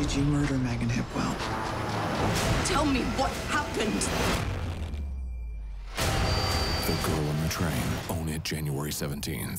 Did you murder Megan Hipwell? Tell me what happened. The Girl on the Train. Own it January 17th.